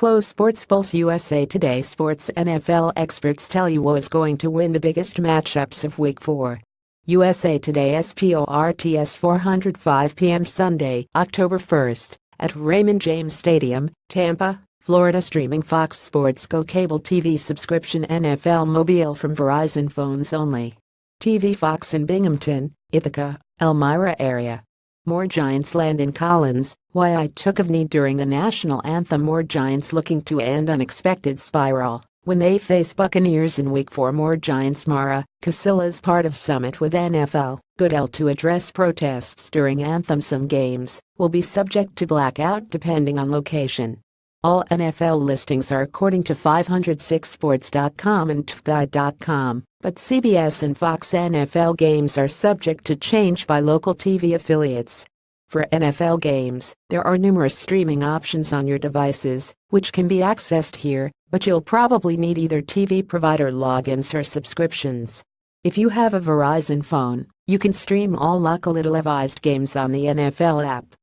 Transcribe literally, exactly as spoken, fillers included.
Close. SportsPulse U S A Today sports N F L experts tell you who is going to win the biggest matchups of Week four. U S A Today S P O R T S four oh five p m Sunday, October first, at Raymond James Stadium, Tampa, Florida. Streaming Fox Sports Go cable T V subscription. N F L Mobile from Verizon phones only. T V Fox in Binghamton, Ithaca, Elmira area. More Giants land in Collins, why I took a knee during the national anthem. More Giants looking to end unexpected spiral when they face Buccaneers in Week four. More Giants Mara, Casillas part of summit with N F L, Goodell to address protests during anthem. Some games will be subject to blackout depending on location. All N F L listings are according to five oh six sports dot com and t v guide dot com, but C B S and Fox N F L games are subject to change by local T V affiliates. For N F L games, there are numerous streaming options on your devices, which can be accessed here, but you'll probably need either T V provider logins or subscriptions. If you have a Verizon phone, you can stream all locally televised games on the N F L app.